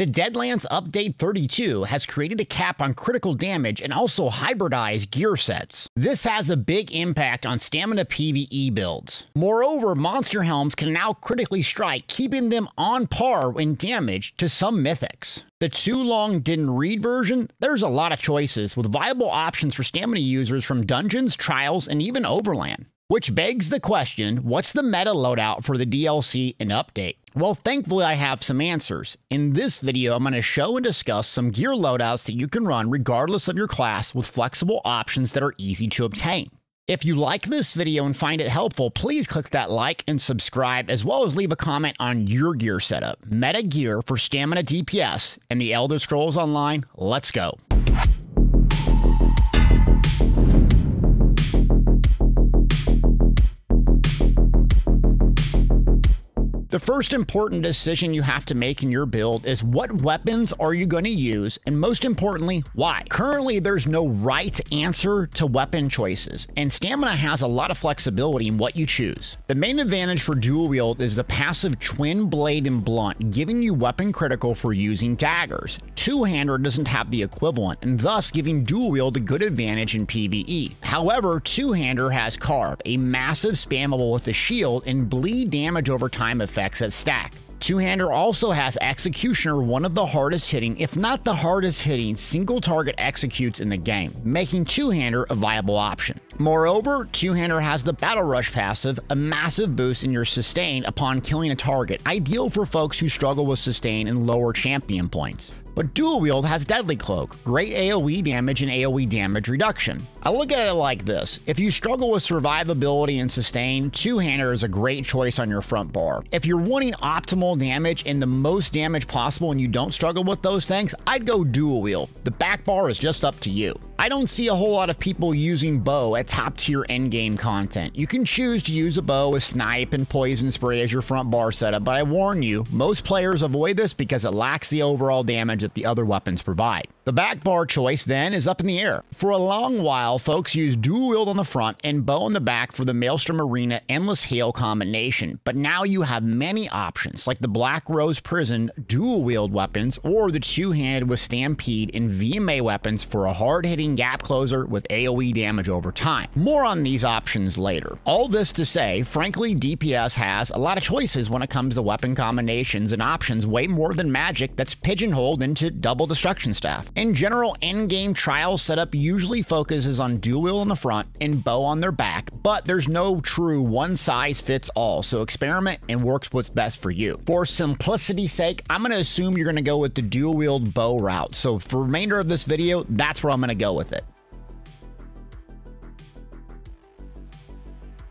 The Deadlands Update 32 has created a cap on critical damage and also hybridized gear sets. This has a big impact on stamina PvE builds. Moreover, monster helms can now critically strike, keeping them on par in damage to some mythics. The too long didn't read version, there's a lot of choices with viable options for stamina users from dungeons, trials, and even overland. Which begs the question, what's the meta loadout for the DLC and update? Well, thankfully I have some answers. In this video, I'm going to show and discuss some gear loadouts that you can run regardless of your class with flexible options that are easy to obtain. If you like this video and find it helpful, please click that like and subscribe, as well as leave a comment on your gear setup. Meta gear for stamina DPS and the Elder Scrolls Online, let's go. The first important decision you have to make in your build is what weapons are you going to use, and most importantly, why. Currently, there's no right answer to weapon choices, and stamina has a lot of flexibility in what you choose. The main advantage for dual wield is the passive twin blade and blunt, giving you weapon critical for using daggers. Two-hander doesn't have the equivalent, and thus giving dual wield a good advantage in PvE. However, two-hander has carve, a massive spammable with a shield and bleed damage over time effect that stack. Two-hander also has Executioner, one of the hardest hitting, if not the hardest hitting, single target executes in the game, making two-hander a viable option. Moreover, two-hander has the Battle Rush passive, a massive boost in your sustain upon killing a target, ideal for folks who struggle with sustain and lower champion points. But dual wield has Deadly Cloak, great AoE damage and AoE damage reduction. I look at it like this: if you struggle with survivability and sustain, two-hander is a great choice on your front bar. If you're wanting optimal damage and the most damage possible and you don't struggle with those things, I'd go dual wield. The back bar is just up to you. I don't see a whole lot of people using bow at top tier endgame content. You can choose to use a bow with snipe and poison spray as your front bar setup, but I warn you, most players avoid this because it lacks the overall damage that the other weapons provide. The back bar choice then is up in the air. For a long while, folks used dual wield on the front and bow on the back for the Maelstrom Arena Endless Hail combination, but now you have many options like the Black Rose Prison dual wield weapons or the two-handed with Stampede and VMA weapons for a hard-hitting gap closer with AoE damage over time. More on these options later. All this to say, frankly, DPS has a lot of choices when it comes to weapon combinations and options, way more than Magic that's pigeonholed into double destruction staff. In general, endgame trial setup usually focuses on dual wield on the front and bow on their back, but there's no true one size fits all, so experiment and work what's best for you. For simplicity's sake, I'm going to assume you're going to go with the dual wield bow route, so for the remainder of this video, that's where I'm going to go with it.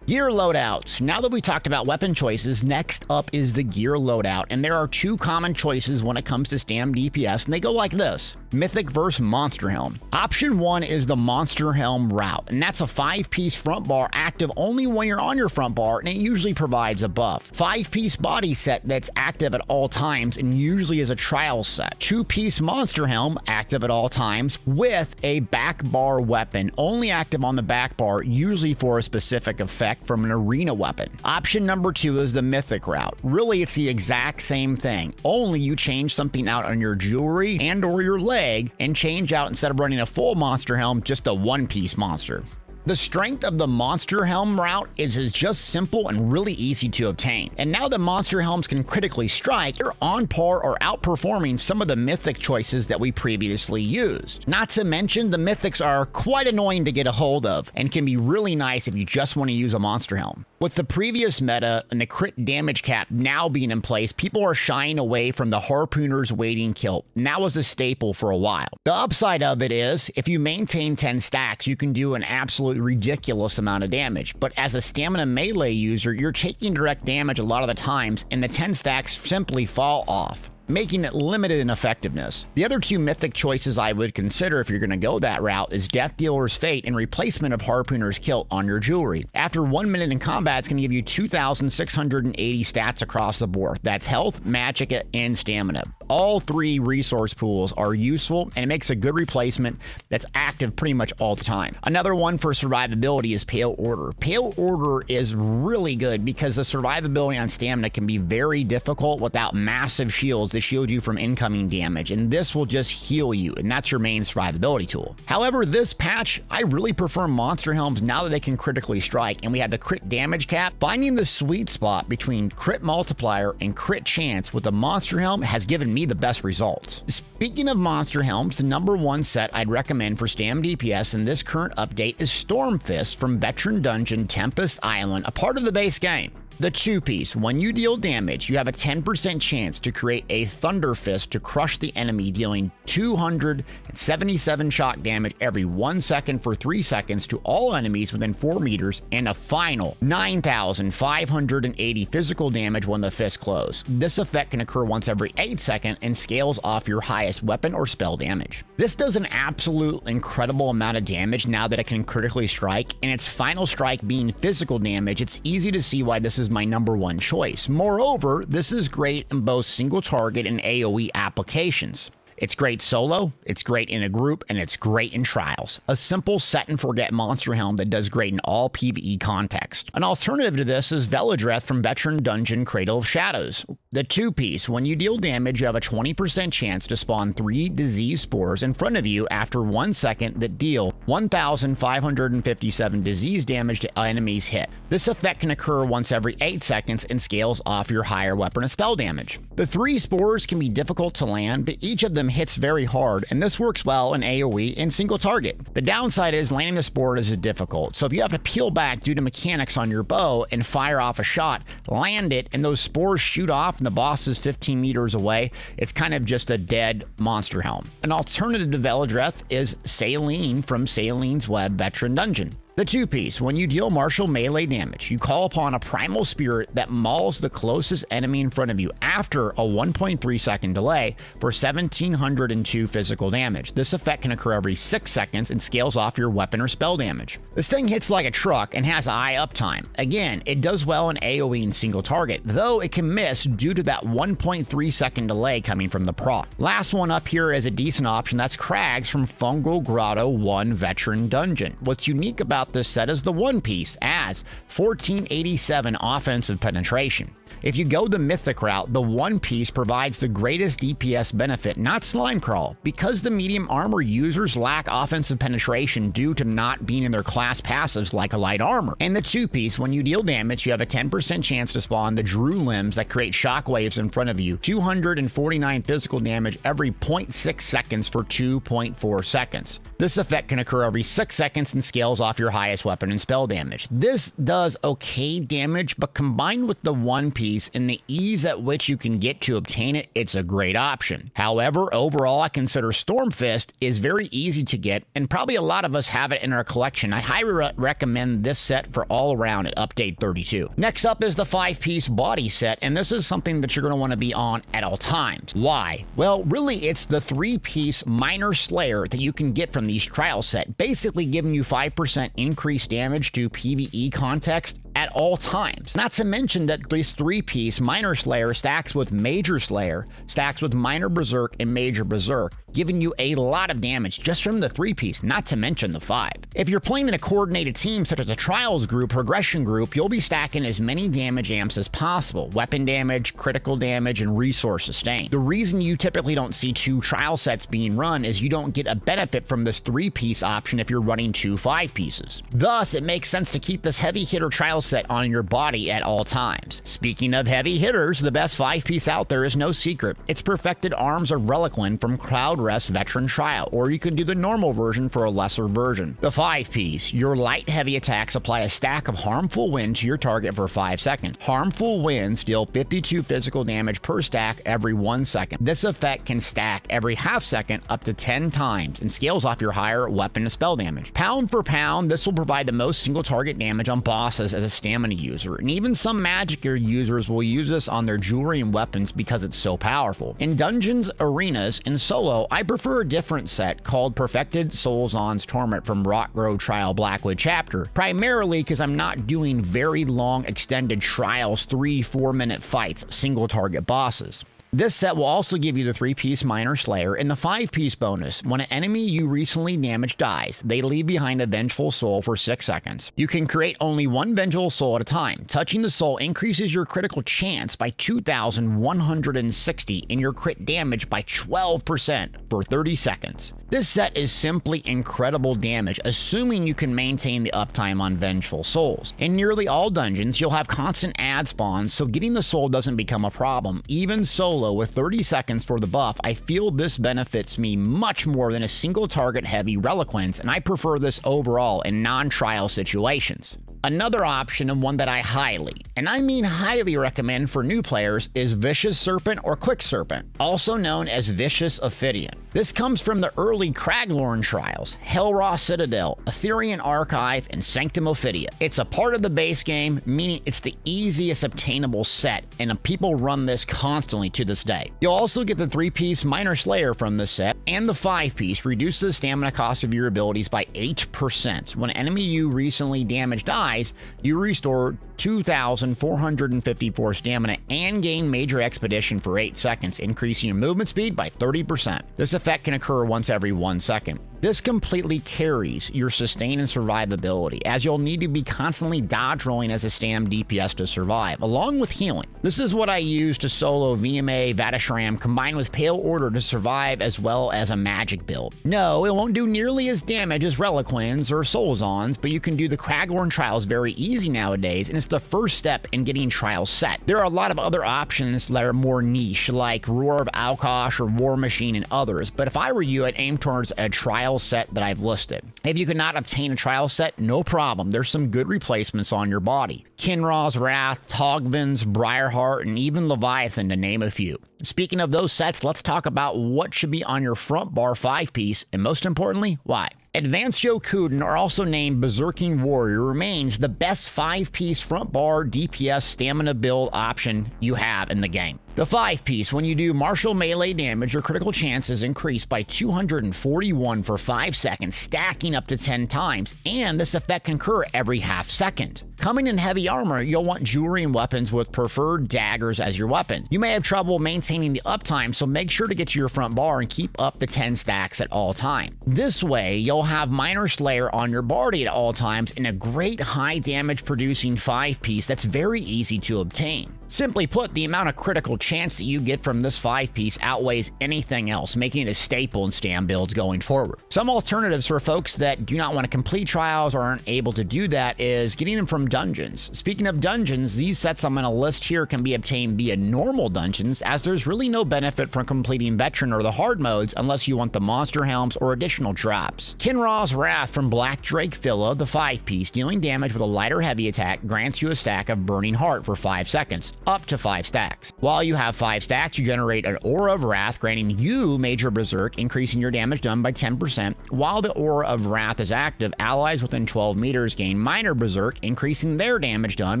Gear loadouts. Now that we talked about weapon choices, next up is the gear loadout, and there are two common choices when it comes to stam DPS, and they go like this: Mythic vs. Monster Helm. Option 1 is the Monster Helm route, and that's a 5-piece front bar active only when you're on your front bar, and it usually provides a buff. 5-piece body set that's active at all times and usually is a trial set. 2-piece Monster Helm active at all times with a back bar weapon, only active on the back bar, usually for a specific effect from an arena weapon. Option number 2 is the Mythic route. Really, it's the exact same thing, only you change something out on your jewelry and or your leg and change out, instead of running a full monster helm, just a 1-piece monster. The strength of the Monster Helm route is just simple and really easy to obtain. And now that Monster Helms can critically strike, you're on par or outperforming some of the Mythic choices that we previously used. Not to mention, the Mythics are quite annoying to get a hold of and can be really nice if you just want to use a Monster Helm. With the previous meta and the crit damage cap now being in place, people are shying away from the Harpooner's Waiting Kilt, and that was a staple for a while. The upside of it is, if you maintain 10 stacks, you can do an absolute ridiculous amount of damage, but as a stamina melee user, you're taking direct damage a lot of the times, and the 10 stacks simply fall off, making it limited in effectiveness. The other two mythic choices I would consider if you're going to go that route is Death Dealer's Fate and replacement of Harpooner's Kilt on your jewelry. After 1 minute in combat, it's going to give you 2,680 stats across the board. That's health, magic, and stamina. All three resource pools are useful, and it makes a good replacement that's active pretty much all the time. Another one for survivability is Pale Order. Pale Order is really good because the survivability on stamina can be very difficult without massive shields to shield you from incoming damage, and this will just heal you, and that's your main survivability tool. However, this patch, I really prefer Monster Helms now that they can critically strike, and we have the crit damage cap. Finding the sweet spot between crit multiplier and crit chance with the Monster Helm has given me the best results. Speaking of Monster Helms, the #1 set I'd recommend for stam DPS in this current update is Stormfist from Veteran Dungeon Tempest Island, a part of the base game. The two-piece, when you deal damage, you have a 10% chance to create a Thunder Fist to crush the enemy, dealing 277 shock damage every 1 second for 3 seconds to all enemies within 4 meters, and a final 9,580 physical damage when the fist closes. This effect can occur once every 8 seconds and scales off your highest weapon or spell damage. This does an absolute incredible amount of damage now that it can critically strike, and its final strike being physical damage, it's easy to see why this is my #1 choice. Moreover, this is great in both single target and AoE applications. It's great solo, it's great in a group, and it's great in trials. A simple set and forget Monster Helm that does great in all PvE context. An alternative to this is Veladreth from Veteran Dungeon Cradle of Shadows. The two-piece, when you deal damage, you have a 20% chance to spawn 3 disease spores in front of you after 1 second that deal 1,557 disease damage to enemies hit. This effect can occur once every 8 seconds and scales off your higher weapon and spell damage. The 3 spores can be difficult to land, but each of them hits very hard, and this works well in AoE and single target. The downside is landing the spore is difficult, so if you have to peel back due to mechanics on your bow and fire off a shot, land it, and those spores shoot off and the boss is 15 meters away, it's kind of just a dead Monster Helm. An alternative to Veladreth is Saline from Saline's Web Veteran Dungeon. The two-piece, when you deal martial melee damage, you call upon a primal spirit that mauls the closest enemy in front of you after a 1.3-second delay for 1,702 physical damage. This effect can occur every 6 seconds and scales off your weapon or spell damage. This thing hits like a truck and has high uptime. Again, it does well in AoE and single target, though it can miss due to that 1.3-second delay coming from the proc. Last one up here is a decent option, that's Crags from Fungal Grotto 1 Veteran Dungeon. What's unique about this set is the one-piece as 1487 offensive penetration. If you go the mythic route, the one-piece provides the greatest DPS benefit, not slime crawl, because the medium armor users lack offensive penetration due to not being in their class passives like a light armor. And the two-piece, when you deal damage, you have a 10% chance to spawn the Drew Limbs that create shockwaves in front of you, 249 physical damage every 0.6 seconds for 2.4 seconds. This effect can occur every 6 seconds and scales off your highest weapon and spell damage. This does okay damage, but combined with the one-piece and the ease at which you can get to obtain it, it's a great option. However, overall, I consider Stormfist is very easy to get, and probably a lot of us have it in our collection. I highly recommend this set for all around at update 32. Next up is the five-piece body set, and this is something that you're going to want to be on at all times. Why? Well, really, it's the three-piece Minor Slayer that you can get from these trial set, basically giving you 5% increased damage to PvE context at all times. Not to mention that this three-piece Minor Slayer stacks with Major Slayer, stacks with Minor Berserk and Major Berserk, giving you a lot of damage just from the three-piece, not to mention the five. If you're playing in a coordinated team such as a trials group, progression group, you'll be stacking as many damage amps as possible, weapon damage, critical damage, and resource sustain. The reason you typically don't see two trial sets being run is you don't get a benefit from this three-piece option if you're running 2 5-pieces. Thus, it makes sense to keep this heavy hitter trial set on your body at all times. Speaking of heavy hitters, the best five-piece out there is no secret. It's Perfected Arms of Relequen from Cloud Rest Veteran Trial, or you can do the normal version for a lesser version. The five-piece, your light-heavy attacks apply a stack of harmful wind to your target for 5 seconds. Harmful winds deal 52 physical damage per stack every 1 second. This effect can stack every half second up to 10 times and scales off your higher weapon and spell damage. Pound for pound, this will provide the most single target damage on bosses as a stamina user, and even some Magicka users will use this on their jewelry and weapons because it's so powerful. In dungeons, arenas, and solo, I prefer a different set called Perfected Soulzon's Torment from Rockgrove Trial Blackwood Chapter, primarily because I'm not doing very long extended trials, 3-4-minute fights, single target bosses. This set will also give you the 3-piece Minor Slayer and the 5-piece bonus. When an enemy you recently damaged dies, they leave behind a Vengeful Soul for 6 seconds. You can create only one Vengeful Soul at a time. Touching the soul increases your critical chance by 2,160 and your crit damage by 12% for 30 seconds. This set is simply incredible damage, assuming you can maintain the uptime on Vengeful Souls. In nearly all dungeons, you'll have constant ad spawns, so getting the soul doesn't become a problem. Even solo with 30 seconds for the buff, I feel this benefits me much more than a single target heavy Reliquence, and I prefer this overall in non-trial situations. Another option, and one that I highly, and I mean highly, recommend for new players is Vicious Serpent or Quick Serpent, also known as Vicious Ophidian. This comes from the early Craglorn trials, Hel Ra Citadel, Aetherian Archive, and Sanctum Ophidia. It's a part of the base game, meaning it's the easiest obtainable set, and people run this constantly to this day. You'll also get the 3-piece Minor Slayer from this set, and the 5-piece reduces the stamina cost of your abilities by 8%. When an enemy you recently damaged dies, you restore 2,454 stamina and gain Major Expedition for 8 seconds, increasing your movement speed by 30%. This effect can occur once every 1 second. This completely carries your sustain and survivability, as you'll need to be constantly dodge rolling as a stam DPS to survive, along with healing. This is what I use to solo VMA, Vatashram, combined with Pale Order to survive, as well as a magic build. No, it won't do nearly as damage as Reliquens or Soulzons, but you can do the Craglorn trials very easy nowadays, and it's the first step in getting trials set. There are a lot of other options that are more niche, like Roar of Alkosh or War Machine and others, but if I were you, I'd aim towards a trial set that I've listed. If you cannot obtain a trial set, no problem. There's some good replacements on your body. Kinras's Wrath, Tzogvin's, Briarheart, and even Leviathan, to name a few. Speaking of those sets, let's talk about what should be on your front bar 5-piece, and most importantly, why. Advanced Yokudin, or also named Berserking Warrior, remains the best 5-piece front bar DPS stamina build option you have in the game. The 5-piece, when you do martial melee damage, your critical chance is increased by 241 for 5 seconds, stacking up to 10 times, and this effect can occur every half second. Coming in heavy armor, you'll want jewelry and weapons with preferred daggers as your weapons. You may have trouble maintaining the uptime, so make sure to get to your front bar and keep up the 10 stacks at all time. This way, you'll have Minor Slayer on your body at all times in a great high damage producing 5-piece that's very easy to obtain. Simply put, the amount of critical chance that you get from this 5-piece outweighs anything else, making it a staple in stam builds going forward. Some alternatives for folks that do not want to complete trials or aren't able to do that is getting them from dungeons. Speaking of dungeons, these sets I'm going to list here can be obtained via normal dungeons, as there's really no benefit from completing Veteran or the hard modes unless you want the monster helms or additional drops. Kinras's Wrath from Black Drake Filla, the 5-piece, dealing damage with a lighter heavy attack, grants you a stack of Burning Heart for 5 seconds, up to 5 stacks. While you have 5 stacks, you generate an Aura of Wrath, granting you Major Berserk, increasing your damage done by 10%. While the Aura of Wrath is active, allies within 12 meters gain Minor Berserk, increasing their damage done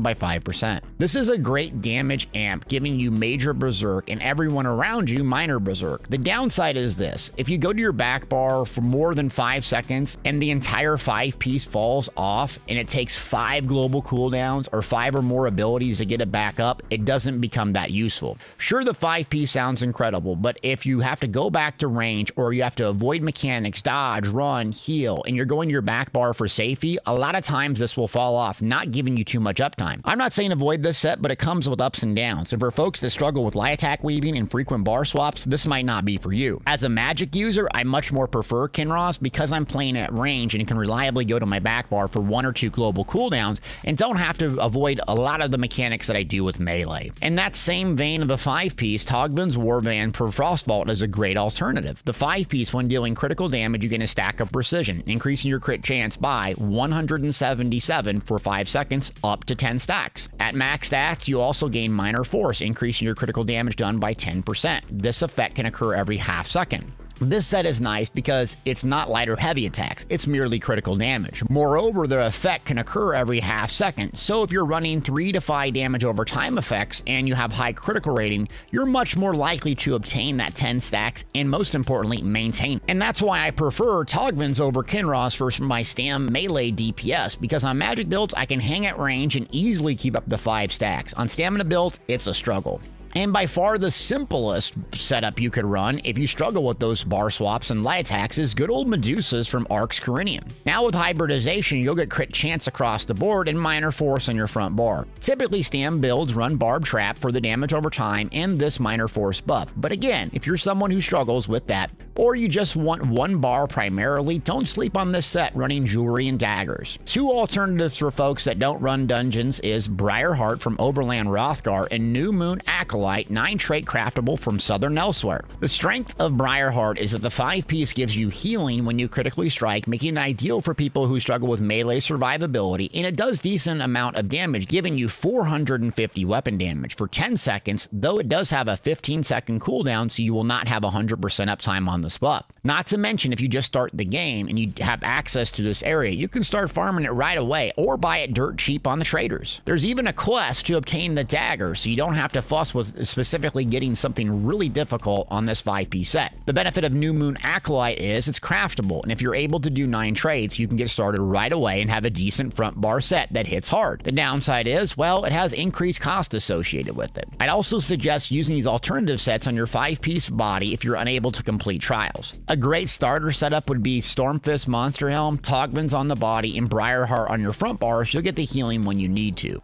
by 5%. This is a great damage amp, giving you Major Berserk and everyone around you Minor Berserk. The downside is this: if you go to your back bar for more than 5 seconds and the entire 5-piece falls off and it takes 5 global cooldowns or 5 or more abilities to get it back up, it doesn't become that useful. Sure, the 5-piece sounds incredible, but if you have to go back to range or you have to avoid mechanics, dodge, run, heal, and you're going to your back bar for safety, a lot of times this will fall off, not giving you too much uptime. I'm not saying avoid this set, but it comes with ups and downs, and for folks that struggle with lie attack weaving and frequent bar swaps, this might not be for you. As a magic user, I much more prefer Kinras's because I'm playing at range and can reliably go to my back bar for 1 or 2 global cooldowns and don't have to avoid a lot of the mechanics that I do with melee. In that same vein of the 5-piece, Tzogvin's Warband for Frost Vault is a great alternative. The 5-piece, when dealing critical damage, you gain a stack of Precision, increasing your crit chance by 177 for 5 seconds, up to 10 stacks. At max stats, you also gain Minor Force, increasing your critical damage done by 10%. This effect can occur every half second. This set is nice because it's not lighter heavy attacks, it's merely critical damage. Moreover, the effect can occur every half second, so if you're running 3 to 5 damage over time effects and you have high critical rating, you're much more likely to obtain that 10 stacks and, most importantly, maintain. And that's why I prefer Tzogvin's over Kinras's for my stam melee DPS, because on magic builds I can hang at range and easily keep up the 5 stacks. On stamina builds, it's a struggle. and by far the simplest setup you could run if you struggle with those bar swaps and light attacks is good old Medusa's from Ark's Carinium. Now with hybridization, you'll get crit chance across the board and minor force on your front bar. Typically, Stam builds run Barb Trap for the damage over time and this minor force buff, but again, if you're someone who struggles with that, or you just want one bar primarily, don't sleep on this set running Jewelry and Daggers. Two alternatives for folks that don't run dungeons is Briarheart from Overland Hrothgar and New Moon Acolyte, 9-trait craftable from Southern Elsewhere. The strength of Briarheart is that the 5-piece gives you healing when you critically strike, making it ideal for people who struggle with melee survivability, and it does decent amount of damage, giving you 450 weapon damage for 10 seconds, though it does have a 15-second cooldown, so you will not have 100% uptime on this buff. Not to mention, if you just start the game and you have access to this area, you can start farming it right away or buy it dirt cheap on the traders. There's even a quest to obtain the dagger, so you don't have to fuss with specifically getting something really difficult on this 5-piece set. The benefit of New Moon Acolyte is it's craftable, and if you're able to do 9 trades, you can get started right away and have a decent front bar set that hits hard. The downside is, well, it has increased cost associated with it. I'd also suggest using these alternative sets on your 5-piece body if you're unable to complete trials. A great starter setup would be Stormfist Monster Helm, Tzogvin's on the body, and Briarheart on your front bar, so you'll get the healing when you need to.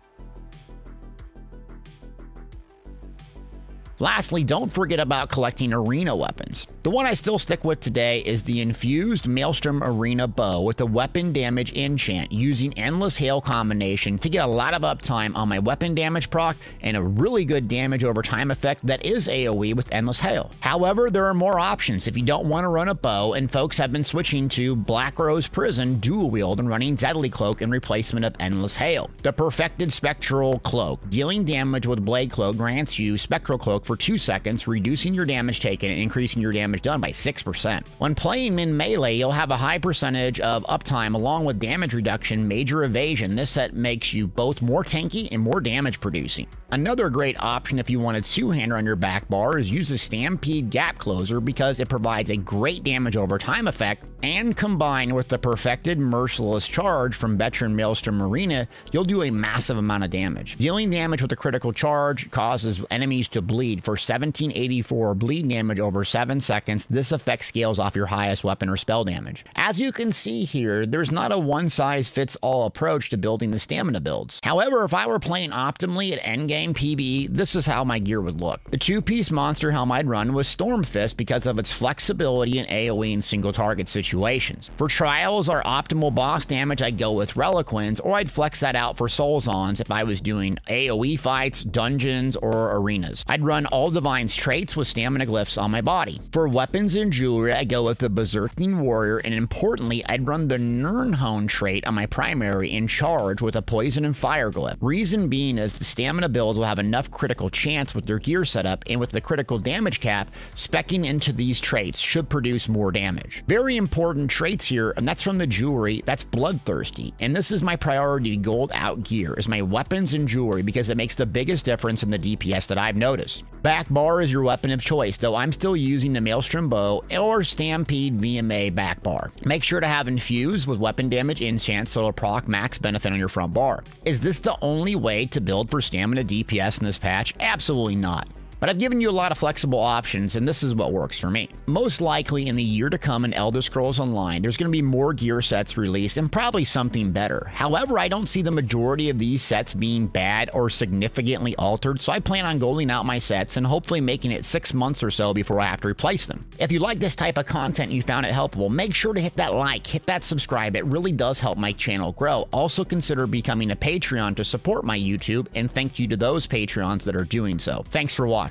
Lastly, don't forget about collecting arena weapons. The one I still stick with today is the infused Maelstrom Arena bow with the weapon damage enchant using Endless Hail combination to get a lot of uptime on my weapon damage proc and a really good damage over time effect that is AoE with Endless Hail. However, there are more options if you don't want to run a bow, and folks have been switching to Black Rose Prison dual wield and running Deadly Cloak in replacement of Endless Hail. The Perfected Spectral Cloak, dealing damage with Blade Cloak, grants you Spectral Cloak for 2 seconds, reducing your damage taken and increasing your damage done by 6%. When playing in melee, you'll have a high percentage of uptime along with damage reduction, major evasion. This set makes you both more tanky and more damage producing. Another great option if you want a two-hander on your back bar is use the Stampede Gap Closer because it provides a great damage over time effect, and combined with the Perfected Merciless Charge from Veteran Maelstrom Arena, you'll do a massive amount of damage. Dealing damage with a critical charge causes enemies to bleed for 1784 bleed damage over 7 seconds. This effect scales off your highest weapon or spell damage. As you can see here, there's not a one-size-fits-all approach to building the stamina builds. However, if I were playing optimally at endgame PvE, this is how my gear would look. The 2-piece monster helm I'd run was Stormfist because of its flexibility in AoE and single target situations. For trials or optimal boss damage, I'd go with Relequens, or I'd flex that out for Soulzons if I was doing AoE fights, dungeons, or arenas. I'd run all Divine's traits with stamina glyphs on my body. For weapons and jewelry, I'd go with the Berserking Warrior, and importantly, I'd run the Nurnhone trait on my primary in charge with a poison and fire glyph. Reason being is the stamina build will have enough critical chance with their gear setup, and with the critical damage cap, specking into these traits should produce more damage. Very important traits here, and that's from the jewelry, that's Bloodthirsty, and this is my priority gold out gear, is my weapons and jewelry, because it makes the biggest difference in the DPS that I've noticed. Back bar is your weapon of choice, though I'm still using the Maelstrom Bow or Stampede VMA back bar. Make sure to have infused with weapon damage enchant so it'll proc max benefit on your front bar. Is this the only way to build for stamina DPS in this patch? Absolutely not. But I've given you a lot of flexible options, and this is what works for me. Most likely in the year to come in Elder Scrolls Online, there's going to be more gear sets released and probably something better. However, I don't see the majority of these sets being bad or significantly altered, so I plan on goaling out my sets and hopefully making it 6 months or so before I have to replace them. If you like this type of content and you found it helpful, make sure to hit that like, hit that subscribe. It really does help my channel grow. Also consider becoming a Patreon to support my YouTube, and thank you to those Patreons that are doing so. Thanks for watching.